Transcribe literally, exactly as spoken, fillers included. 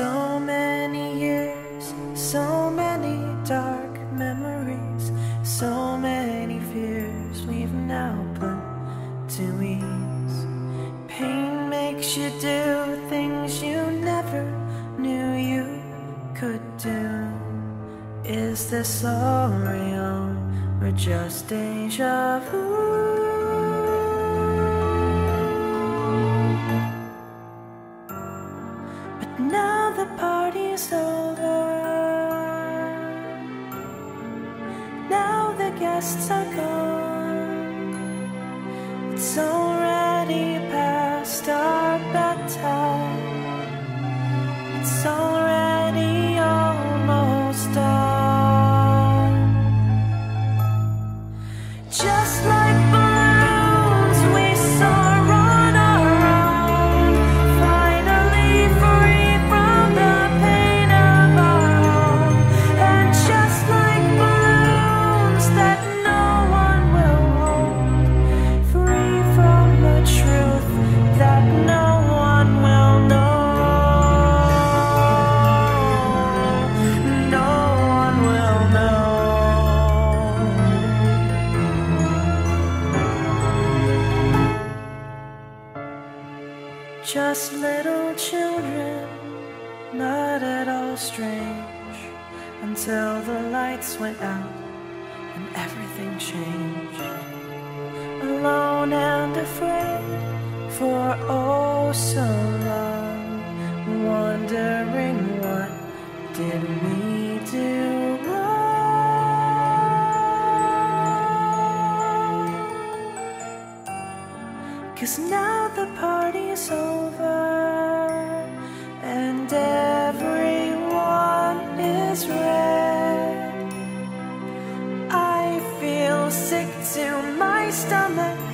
So many years, so many dark memories, so many fears we've now put to ease. Pain makes you do things you never knew you could do. Is this all real or just deja vu? Just little children, not at all strange, until the lights went out and everything changed. Alone and afraid for oh so long, wondering what did we do wrong? 'Cause now the party's over and everyone is red. I feel sick to my stomach.